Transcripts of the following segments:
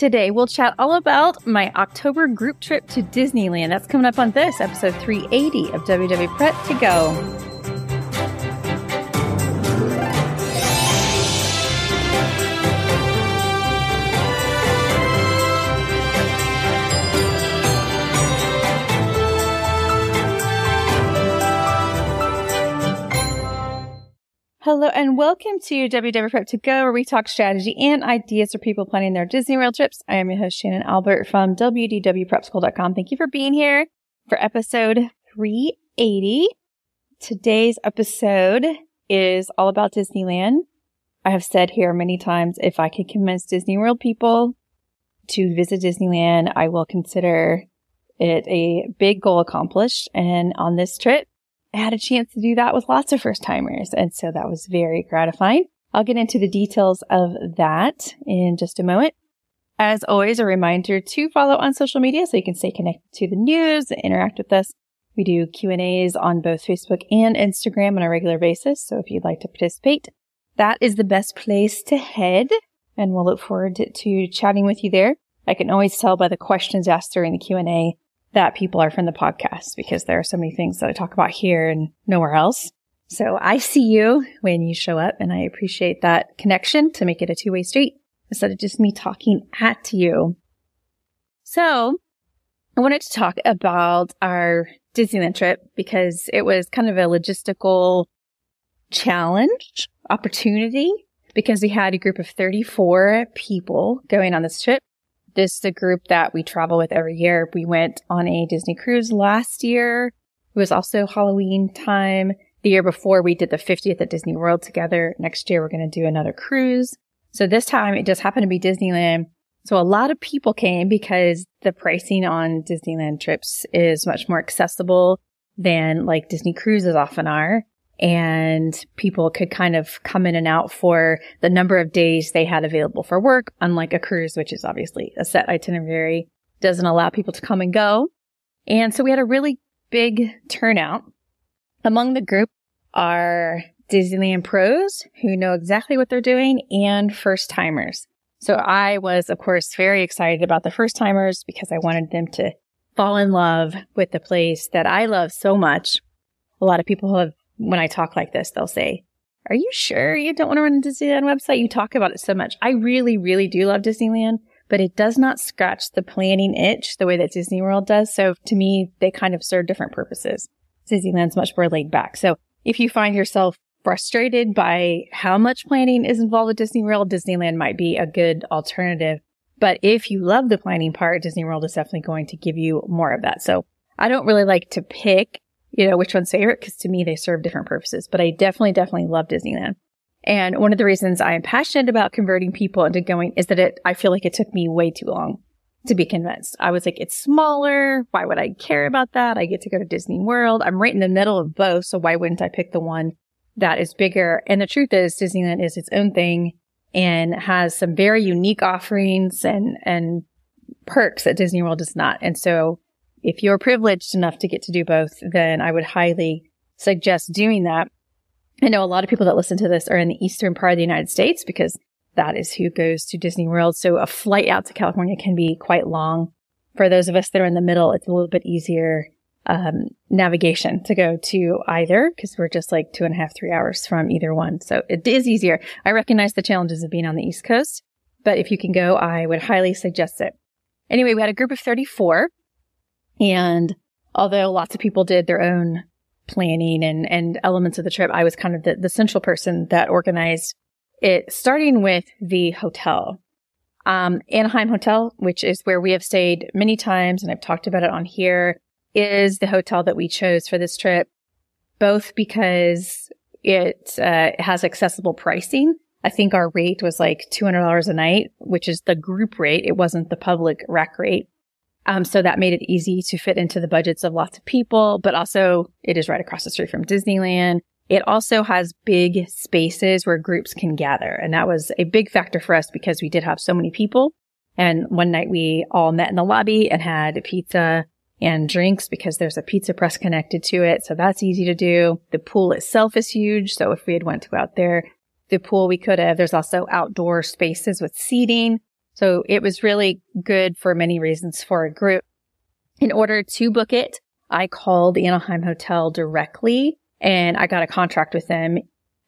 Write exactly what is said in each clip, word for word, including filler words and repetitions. Today, we'll chat all about my October group trip to Disneyland. That's coming up on this, episode three eighty of W W Prep to Go. Hello and welcome to W W Prep to Go, where we talk strategy and ideas for people planning their Disney World trips. I am your host, Shannon Albert from W D W Prep school dot com. Thank you for being here for episode three eighty. Today's episode is all about Disneyland. I have said here many times, if I could convince Disney World people to visit Disneyland, I will consider it a big goal accomplished. And on this trip, I had a chance to do that with lots of first-timers, and so that was very gratifying. I'll get into the details of that in just a moment. As always, a reminder to follow on social media so you can stay connected to the news and interact with us. We do Q and A's on both Facebook and Instagram on a regular basis, so if you'd like to participate, that is the best place to head, and we'll look forward to chatting with you there. I can always tell by the questions asked during the Q and A that people are from the podcast, because there are so many things that I talk about here and nowhere else. So I see you when you show up, and I appreciate that connection to make it a two-way street instead of just me talking at you. So I wanted to talk about our Disneyland trip because it was kind of a logistical challenge, opportunity, because we had a group of thirty-four people going on this trip. This is the group that we travel with every year. We went on a Disney cruise last year. It was also Halloween time. The year before, we did the fiftieth at Disney World together. Next year, we're going to do another cruise. So this time, it just happened to be Disneyland. So a lot of people came because the pricing on Disneyland trips is much more accessible than like Disney cruises often are. And people could kind of come in and out for the number of days they had available for work, unlike a cruise, which is obviously a set itinerary, doesn't allow people to come and go. And so we had a really big turnout. Among the group are Disneyland pros who know exactly what they're doing and first-timers. So I was, of course, very excited about the first-timers because I wanted them to fall in love with the place that I love so much. A lot of people have When I talk like this, they'll say, are you sure you don't want to run a Disneyland website? You talk about it so much. I really, really do love Disneyland, but it does not scratch the planning itch the way that Disney World does. So to me, they kind of serve different purposes. Disneyland's much more laid back. So if you find yourself frustrated by how much planning is involved with Disney World, Disneyland might be a good alternative. But if you love the planning part, Disney World is definitely going to give you more of that. So I don't really like to pick, you know, which one's favorite, because to me, they serve different purposes. But I definitely, definitely love Disneyland. And one of the reasons I am passionate about converting people into going is that it, I feel like it took me way too long to be convinced. I was like, it's smaller. Why would I care about that? I get to go to Disney World. I'm right in the middle of both. So why wouldn't I pick the one that is bigger? And the truth is, Disneyland is its own thing and has some very unique offerings and, and perks that Disney World does not. And so if you're privileged enough to get to do both, then I would highly suggest doing that. I know a lot of people that listen to this are in the eastern part of the United States because that is who goes to Disney World. So a flight out to California can be quite long. For those of us that are in the middle, it's a little bit easier um, navigation to go to either, because we're just like two and a half, three hours from either one. So it is easier. I recognize the challenges of being on the East Coast, but if you can go, I would highly suggest it. Anyway, we had a group of thirty-four. And although lots of people did their own planning and, and elements of the trip, I was kind of the, the central person that organized it, starting with the hotel. Um, Anaheim Hotel, which is where we have stayed many times, and I've talked about it on here, is the hotel that we chose for this trip, both because it uh, has accessible pricing. I think our rate was like two hundred dollars a night, which is the group rate. It wasn't the public rack rate. Um, so that made it easy to fit into the budgets of lots of people, but also it is right across the street from Disneyland. It also has big spaces where groups can gather. And that was a big factor for us because we did have so many people. And one night we all met in the lobby and had pizza and drinks because there's a pizza press connected to it. So that's easy to do. The pool itself is huge. So if we had went to out there, the pool we could have. There's also outdoor spaces with seating. So it was really good for many reasons for a group. In order to book it, I called the Anaheim Hotel directly and I got a contract with them.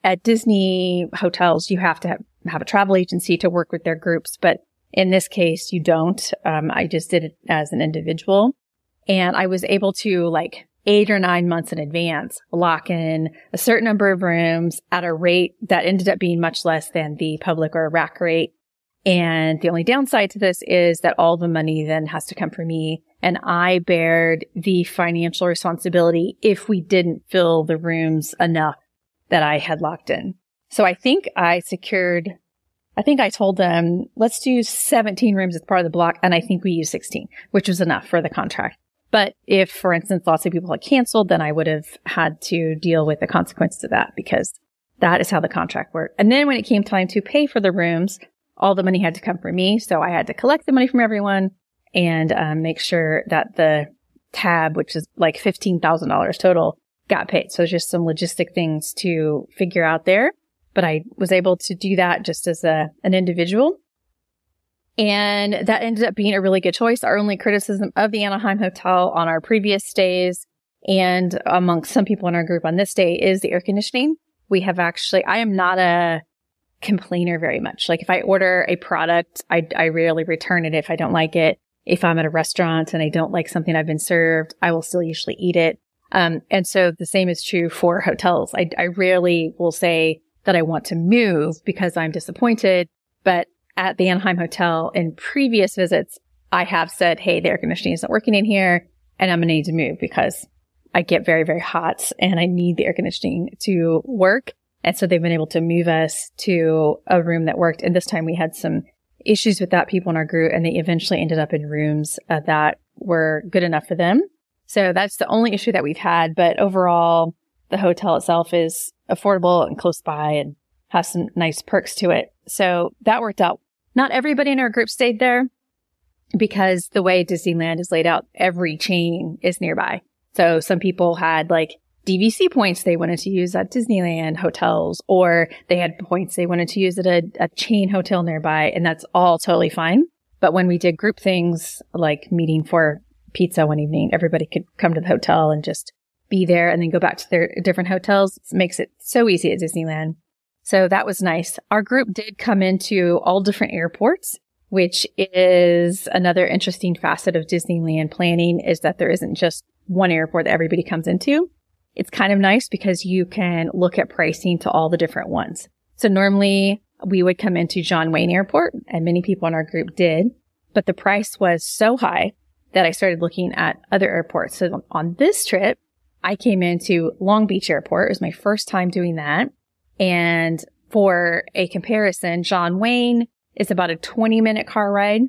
At Disney hotels, you have to have, have a travel agency to work with their groups, but in this case, you don't. Um, I just did it as an individual, and I was able to, like, eight or nine months in advance, lock in a certain number of rooms at a rate that ended up being much less than the public or rack rate. And the only downside to this is that all the money then has to come from me, and I bared the financial responsibility if we didn't fill the rooms enough that I had locked in. So I think I secured, I think I told them, let's do seventeen rooms as part of the block, and I think we used sixteen, which was enough for the contract. But if, for instance, lots of people had canceled, then I would have had to deal with the consequences of that, because that is how the contract worked. And then when it came time to pay for the rooms, all the money had to come from me. So I had to collect the money from everyone and um, make sure that the tab, which is like fifteen thousand dollars total, got paid. So just some logistic things to figure out there. But I was able to do that just as a an individual. And that ended up being a really good choice. Our only criticism of the Anaheim Hotel on our previous stays and amongst some people in our group on this day is the air conditioning. We have actually, I am not a complainer very much. Like, if I order a product, I, I rarely return it if I don't like it. If I'm at a restaurant and I don't like something I've been served, I will still usually eat it. Um, and so the same is true for hotels. I, I rarely will say that I want to move because I'm disappointed, but at the Anaheim Hotel in previous visits, I have said, hey, the air conditioning isn't working in here and I'm going to need to move because I get very, very hot and I need the air conditioning to work. And so they've been able to move us to a room that worked. And this time we had some issues with that, people in our group, and they eventually ended up in rooms uh, that were good enough for them. So that's the only issue that we've had. But overall, the hotel itself is affordable and close by and has some nice perks to it. So that worked out. Not everybody in our group stayed there because the way Disneyland is laid out, every chain is nearby. So some people had like D V C points they wanted to use at Disneyland hotels, or they had points they wanted to use at a, a chain hotel nearby. And that's all totally fine. But when we did group things like meeting for pizza one evening, everybody could come to the hotel and just be there and then go back to their different hotels. It makes it so easy at Disneyland. So that was nice. Our group did come into all different airports, which is another interesting facet of Disneyland planning, is that there isn't just one airport that everybody comes into. It's kind of nice because you can look at pricing to all the different ones. So normally we would come into John Wayne Airport, and many people in our group did, but the price was so high that I started looking at other airports. So on this trip, I came into Long Beach Airport. It was my first time doing that. And for a comparison, John Wayne is about a twenty minute car ride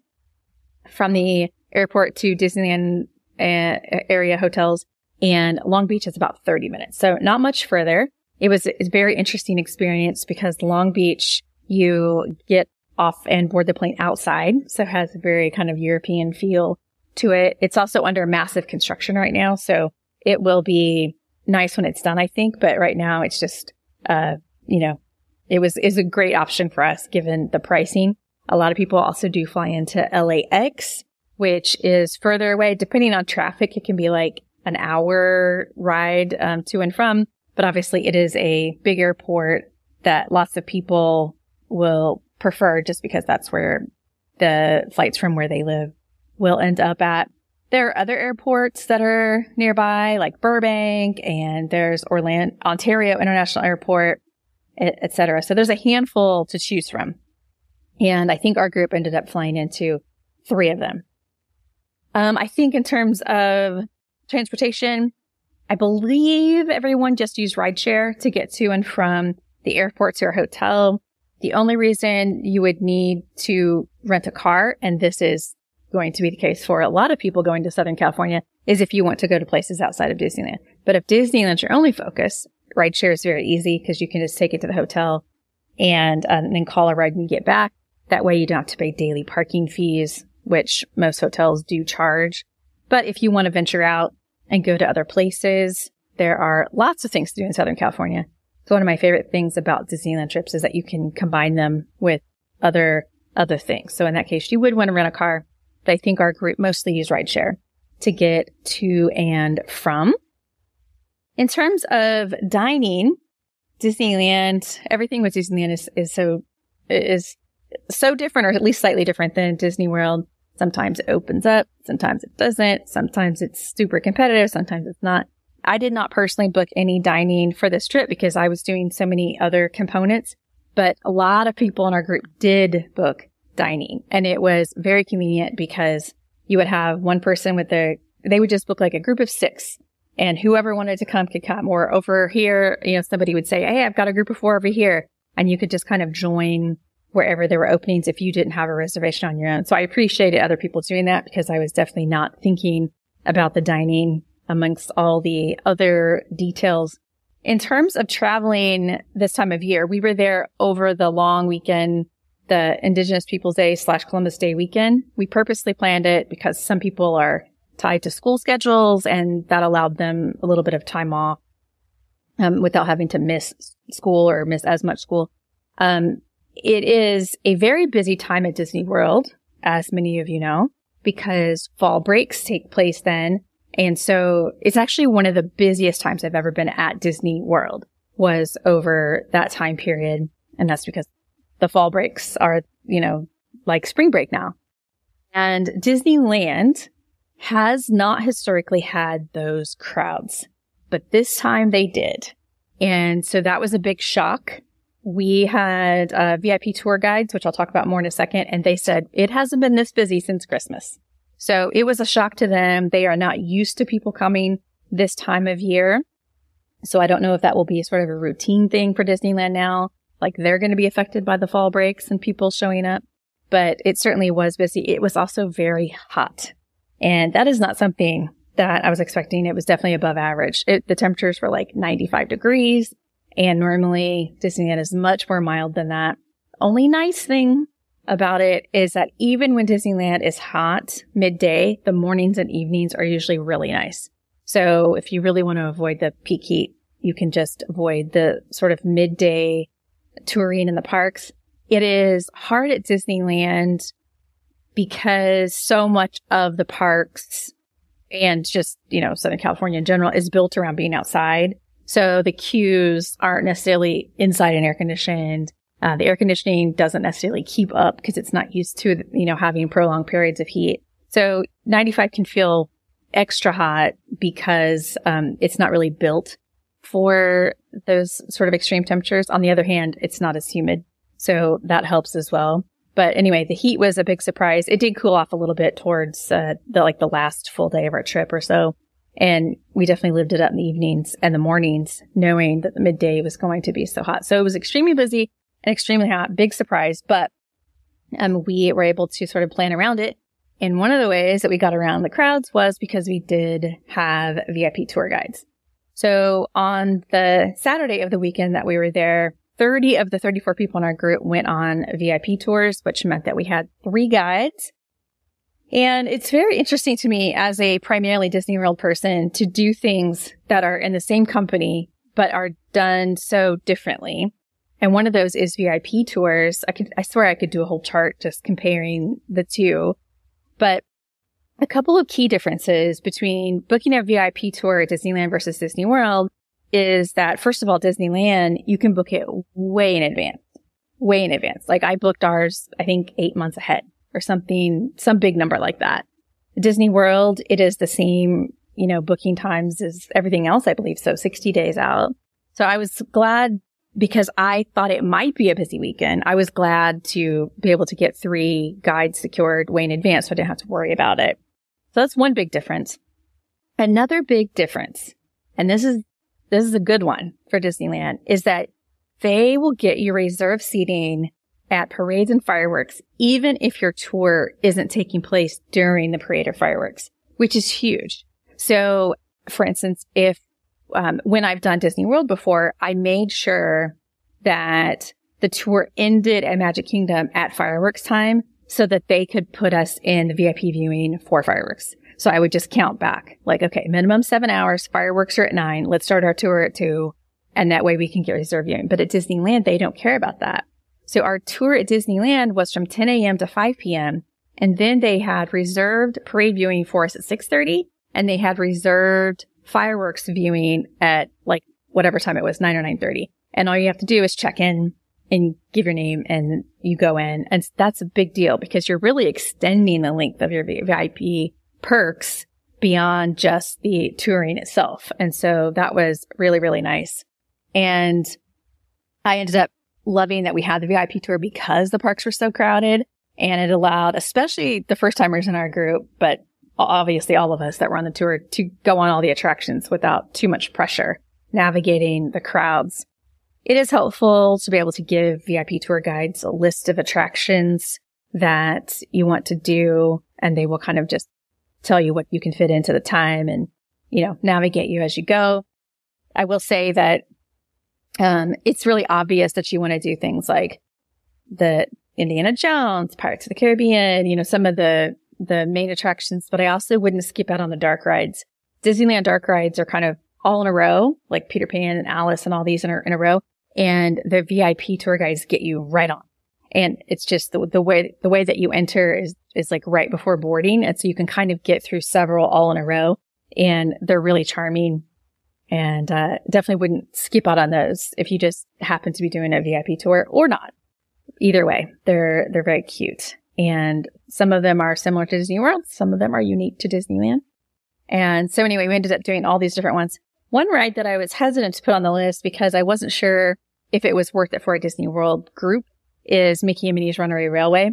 from the airport to Disneyland uh, area hotels, and Long Beach is about thirty minutes. So not much further. It was a very interesting experience because Long Beach, you get off and board the plane outside. So it has a very kind of European feel to it. It's also under massive construction right now. So it will be nice when it's done, I think. But right now it's just, uh, you know, it was, is a great option for us given the pricing. A lot of people also do fly into L A X, which is further away. Depending on traffic, it can be like an hour ride um, to and from. But obviously it is a big airport that lots of people will prefer just because that's where the flights from where they live will end up at. There are other airports that are nearby, like Burbank, and there's Orlando, Ontario International Airport, et cetera. So there's a handful to choose from. And I think our group ended up flying into three of them. Um, I think in terms of transportation, I believe everyone just used rideshare to get to and from the airport to our hotel. The only reason you would need to rent a car, and this is going to be the case for a lot of people going to Southern California, is if you want to go to places outside of Disneyland. But if Disneyland's your only focus, rideshare is very easy because you can just take it to the hotel and, um, and then call a ride and get back. That way you don't have to pay daily parking fees, which most hotels do charge. But if you want to venture out and go to other places, there are lots of things to do in Southern California. So one of my favorite things about Disneyland trips is that you can combine them with other other things. So in that case, you would want to rent a car, but I think our group mostly used rideshare to get to and from. In terms of dining, Disneyland, everything with Disneyland is, is so is so different, or at least slightly different than Disney World. Sometimes it opens up, sometimes it doesn't, sometimes it's super competitive, sometimes it's not. I did not personally book any dining for this trip because I was doing so many other components, but a lot of people in our group did book dining, and it was very convenient because you would have one person with their, they would just book like a group of six, and whoever wanted to come could come, or over here, you know, somebody would say, hey, I've got a group of four over here, and you could just kind of join wherever there were openings if you didn't have a reservation on your own. So I appreciated other people doing that because I was definitely not thinking about the dining amongst all the other details. In terms of traveling this time of year, we were there over the long weekend, the Indigenous Peoples Day slash Columbus Day weekend. We purposely planned it because some people are tied to school schedules, and that allowed them a little bit of time off um, without having to miss school or miss as much school. Um, It is a very busy time at Disney World, as many of you know, because fall breaks take place then. And so it's actually one of the busiest times I've ever been at Disney World was over that time period. And that's because the fall breaks are, you know, like spring break now. And Disneyland has not historically had those crowds, but this time they did. And so that was a big shock. We had uh, V I P tour guides, which I'll talk about more in a second, and they said, it hasn't been this busy since Christmas. So it was a shock to them. They are not used to people coming this time of year. So I don't know if that will be sort of a routine thing for Disneyland now, like they're going to be affected by the fall breaks and people showing up. But it certainly was busy. It was also very hot. And that is not something that I was expecting. It was definitely above average. It, the temperatures were like ninety-five degrees. And normally Disneyland is much more mild than that. Only nice thing about it is that even when Disneyland is hot midday, the mornings and evenings are usually really nice. So if you really want to avoid the peak heat, you can just avoid the sort of midday touring in the parks. It is hard at Disneyland because so much of the parks and just, you know, Southern California in general is built around being outside. So the queues aren't necessarily inside and air conditioned. Uh, the air conditioning doesn't necessarily keep up because it's not used to, you know, having prolonged periods of heat. So ninety-five can feel extra hot because um, it's not really built for those sort of extreme temperatures. On the other hand, it's not as humid. So that helps as well. But anyway, the heat was a big surprise. It did cool off a little bit towards uh, the, like the last full day of our trip or so. And we definitely lived it up in the evenings and the mornings, knowing that the midday was going to be so hot. So it was extremely busy and extremely hot, big surprise, but um, we were able to sort of plan around it. And one of the ways that we got around the crowds was because we did have V I P tour guides. So on the Saturday of the weekend that we were there, thirty of the thirty-four people in our group went on V I P tours, which meant that we had three guides. And it's very interesting to me as a primarily Disney World person to do things that are in the same company, but are done so differently. And one of those is V I P tours. I could, I swear I could do a whole chart just comparing the two, but a couple of key differences between booking a V I P tour at Disneyland versus Disney World is that, first of all, Disneyland, you can book it way in advance, way in advance. Like I booked ours, I think eight months ahead. Or something, some big number like that. Disney World, it is the same, you know, booking times as everything else, I believe. So sixty days out. So I was glad because I thought it might be a busy weekend. I was glad to be able to get three guides secured way in advance. So I didn't have to worry about it. So that's one big difference. Another big difference, and this is, this is a good one for Disneyland, is that they will get you reserved seating at parades and fireworks, even if your tour isn't taking place during the parade or fireworks, which is huge. So, for instance, if um, when I've done Disney World before, I made sure that the tour ended at Magic Kingdom at fireworks time so that they could put us in the V I P viewing for fireworks. So I would just count back like, okay, minimum seven hours, fireworks are at nine, let's start our tour at two, and that way we can get reserve viewing. But at Disneyland, they don't care about that. So our tour at Disneyland was from ten a.m. to five p.m. And then they had reserved parade viewing for us at six thirty. And they had reserved fireworks viewing at like whatever time it was, nine or nine thirty. And all you have to do is check in and give your name and you go in. And that's a big deal because you're really extending the length of your V I P perks beyond just the touring itself. And so that was really, really nice. And I ended up loving that we had the V I P tour because the parks were so crowded, and it allowed, especially the first timers in our group, but obviously all of us that were on the tour, to go on all the attractions without too much pressure navigating the crowds. It is helpful to be able to give V I P tour guides a list of attractions that you want to do, and they will kind of just tell you what you can fit into the time and, you know, navigate you as you go. I will say that Um, it's really obvious that you want to do things like the Indiana Jones, Pirates of the Caribbean, you know, some of the, the main attractions, but I also wouldn't skip out on the dark rides. Disneyland dark rides are kind of all in a row, like Peter Pan and Alice and all these in a, in a row. And the V I P tour guides get you right on. And it's just the, the way, the way that you enter is, is like right before boarding. And so you can kind of get through several all in a row, and they're really charming. And uh definitely wouldn't skip out on those if you just happen to be doing a V I P tour or not. Either way, they're they're very cute. And some of them are similar to Disney World. Some of them are unique to Disneyland. And so anyway, we ended up doing all these different ones. One ride that I was hesitant to put on the list because I wasn't sure if it was worth it for a Disney World group is Mickey and Minnie's Runaway Railway.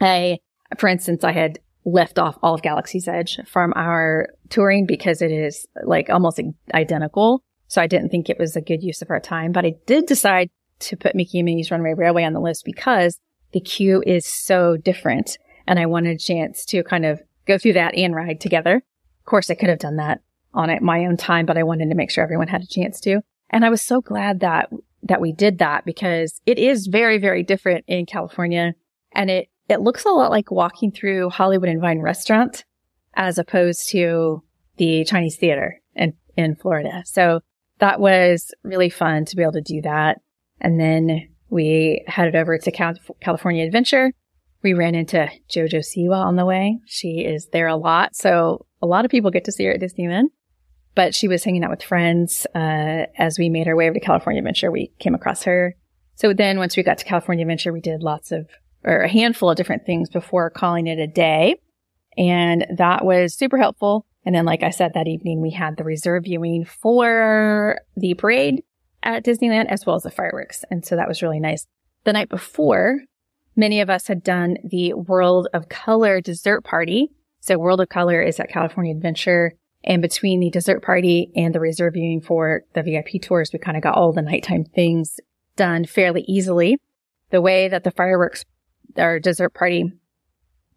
I, for instance, I had left off all of Galaxy's Edge from our touring because it is like almost identical. So I didn't think it was a good use of our time, but I did decide to put Mickey and Minnie's Runaway Railway on the list because the queue is so different. And I wanted a chance to kind of go through that and ride together. Of course, I could have done that on it my own time, but I wanted to make sure everyone had a chance to. And I was so glad that, that we did that because it is very, very different in California, and it It looks a lot like walking through Hollywood and Vine restaurant as opposed to the Chinese Theater in, in Florida. So that was really fun to be able to do that. And then we headed over to Cal- California Adventure. We ran into Jojo Siwa on the way. She is there a lot. So a lot of people get to see her at Disneyland, but she was hanging out with friends. Uh, as we made our way over to California Adventure, we came across her. So then once we got to California Adventure, we did lots of or a handful of different things before calling it a day. And that was super helpful. And then, like I said, that evening we had the reserve viewing for the parade at Disneyland as well as the fireworks. And so that was really nice. The night before, many of us had done the World of Color dessert party. So World of Color is at California Adventure. And between the dessert party and the reserve viewing for the V I P tours, we kind of got all the nighttime things done fairly easily. The way that the fireworks Our dessert party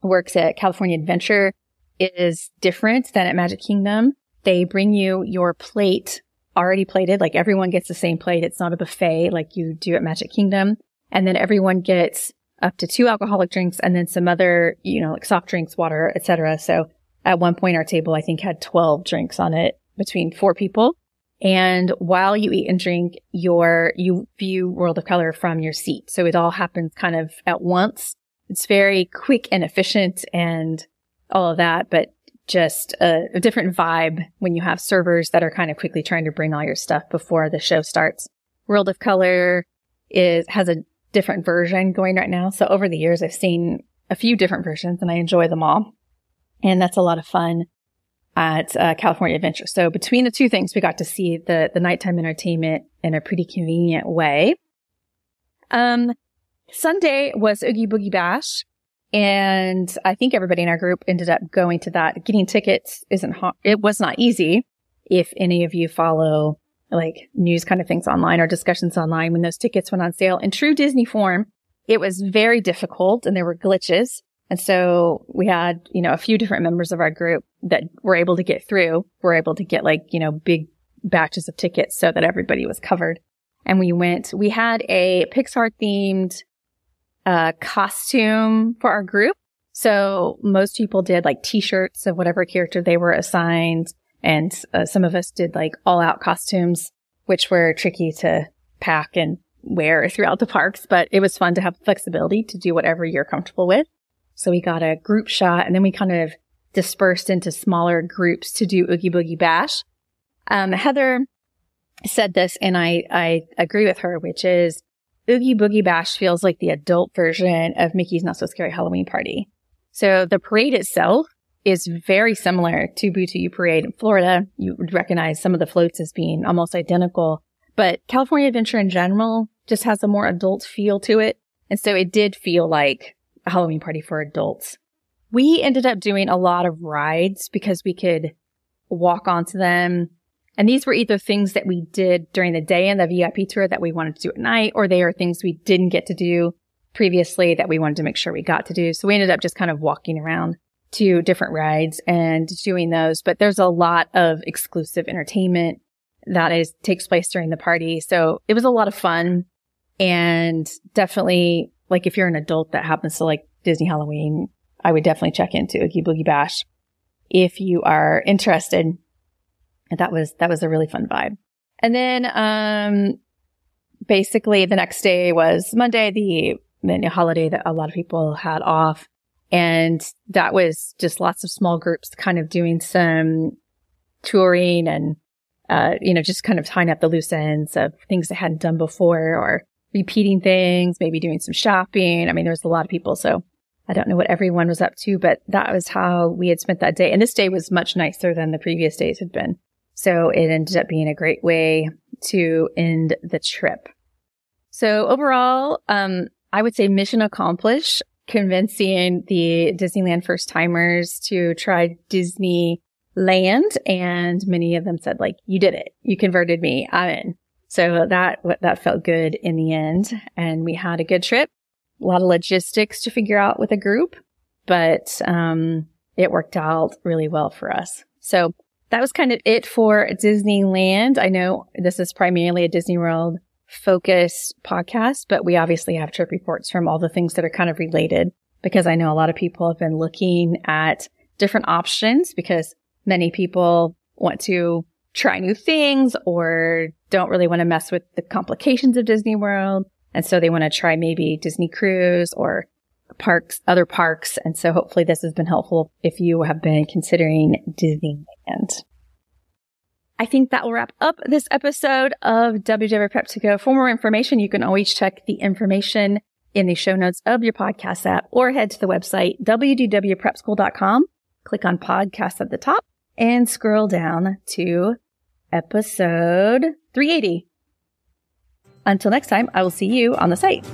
works at California Adventure is different than at Magic Kingdom. They bring you your plate already plated. Like everyone gets the same plate. It's not a buffet like you do at Magic Kingdom. And then everyone gets up to two alcoholic drinks and then some other, you know, like soft drinks, water, et cetera. So at one point, our table, I think, had twelve drinks on it between four people. And while you eat and drink, your, you view World of Color from your seat. So it all happens kind of at once. It's very quick and efficient and all of that, but just a, a different vibe when you have servers that are kind of quickly trying to bring all your stuff before the show starts. World of Color is, has a different version going right now. So over the years, I've seen a few different versions and I enjoy them all. And that's a lot of fun at uh, California Adventure. So between the two things, we got to see the the nighttime entertainment in a pretty convenient way. Um, Sunday was Oogie Boogie Bash, and I think everybody in our group ended up going to that. Getting tickets isn't ho- it was not easy. If any of you follow like news kind of things online or discussions online, when those tickets went on sale in true Disney form, it was very difficult, and there were glitches. And so we had, you know, a few different members of our group that were able to get through, were able to get like, you know, big batches of tickets so that everybody was covered. And we went, we had a Pixar themed, uh, costume for our group. So most people did like t-shirts of whatever character they were assigned. And uh, some of us did like all out costumes, which were tricky to pack and wear throughout the parks, but it was fun to have the flexibility to do whatever you're comfortable with. So we got a group shot, and then we kind of dispersed into smaller groups to do Oogie Boogie Bash. Um, Heather said this, and I, I agree with her, which is Oogie Boogie Bash feels like the adult version of Mickey's Not So Scary Halloween Party. So the parade itself is very similar to Boo To You Parade in Florida. You would recognize some of the floats as being almost identical. But California Adventure in general just has a more adult feel to it. And so it did feel like a Halloween party for adults. We ended up doing a lot of rides because we could walk onto them. And these were either things that we did during the day in the V I P tour that we wanted to do at night, or they are things we didn't get to do previously that we wanted to make sure we got to do. So we ended up just kind of walking around to different rides and doing those. But there's a lot of exclusive entertainment that is takes place during the party. So it was a lot of fun. And definitely, like, if you're an adult that happens to like Disney Halloween, I would definitely check into Oogie Boogie Bash if you are interested. That was, that was a really fun vibe. And then, um, basically the next day was Monday, the, the holiday that a lot of people had off. And that was just lots of small groups kind of doing some touring and, uh, you know, just kind of tying up the loose ends of things they hadn't done before, or repeating things, maybe doing some shopping. I mean, there was a lot of people, so I don't know what everyone was up to, but that was how we had spent that day. And this day was much nicer than the previous days had been. So it ended up being a great way to end the trip. So overall, um, I would say mission accomplished, convincing the Disneyland first timers to try Disneyland. And many of them said, like, you did it. You converted me. I'm in. So that, that felt good in the end. And we had a good trip, a lot of logistics to figure out with a group, but, um, it worked out really well for us. So that was kind of it for Disneyland. I know this is primarily a Disney World focused podcast, but we obviously have trip reports from all the things that are kind of related, because I know a lot of people have been looking at different options because many people want to try new things or don't really want to mess with the complications of Disney World. And so they want to try maybe Disney Cruise or parks, other parks. And so hopefully this has been helpful if you have been considering Disneyland. I think that will wrap up this episode of W D W Prep to Go. For more information, you can always check the information in the show notes of your podcast app, or head to the website, W D W Prep School dot com. Click on podcast at the top and scroll down to episode three eighty. Until next time, I will see you on the site.